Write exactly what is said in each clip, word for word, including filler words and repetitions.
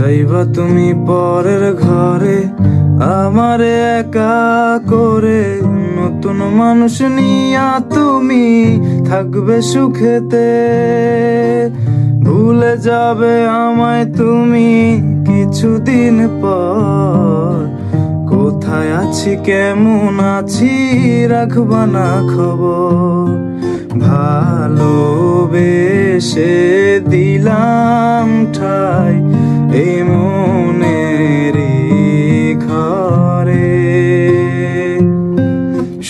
যাইবা তুমি পরের ঘরে আমারে একা করে, নতুন মানুষ নিয়া তুমি থাকবে সুখেতে। ভুলে যাবে আমায় তুমি কিছুদিন পর, কোথায় আছি কেমন আছি রাখবা না খবর। ভালোবেসে দিলাম ঠাই এই মনেরই ঘরে,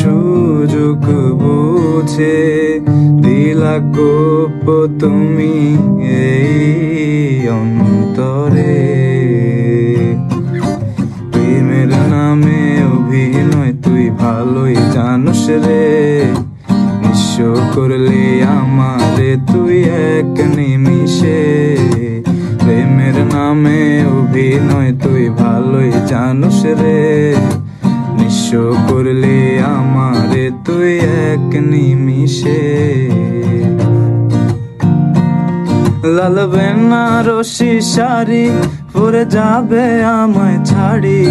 সুযোগ বুঝে দিলা কোপ তুমি এই অন্তরে। প্রেমের নামে অভিনয় তুই ভালোই জানোস রে, নিঃস্ব করলে আমারে তুই এক নিমিষে। প্রেমের নামে অভিনয় তুই ভালোই জানোস রে, নিঃস্ব করলে আমারে তুই এক নিমিষে। লাল বেনারসি শাড়ি পরে যাবে আমায় ছাড়ি,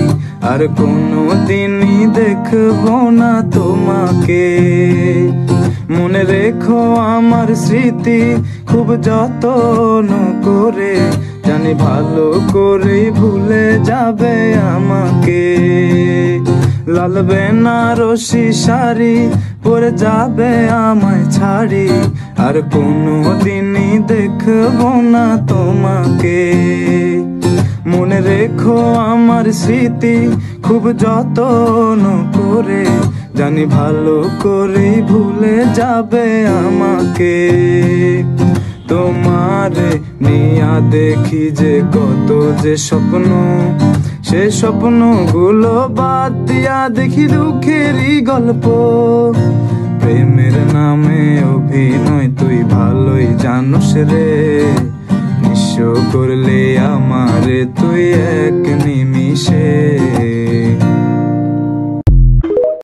আর কোনো দিনই দেখবো না তোমাকে। মনে রেখো আমার স্মৃতি খুব যত্ন করে, জানি ভালো করে ভুলে যাবে আমাকে। লাল বেনারসি শাড়ি পরে যাবে আমায় ছাড়ি, আর কোনো দিনই দেখবো না তোমাকে। মনে রেখো আমার স্মৃতি খুব যত্ন করে, জানি ভালো করে ভুলে যাবে আমাকে। তোমার নিয়া দেখি যে কত যে স্বপ্ন, সে স্বপ্ন গুলো বাদ দিয়া দেখি দুঃখেরই গল্প। প্রেমের নামে অভিনয় তুই ভালোই জানোস রে, নিঃস্ব করলে আমারে তুই এক নিমিষে।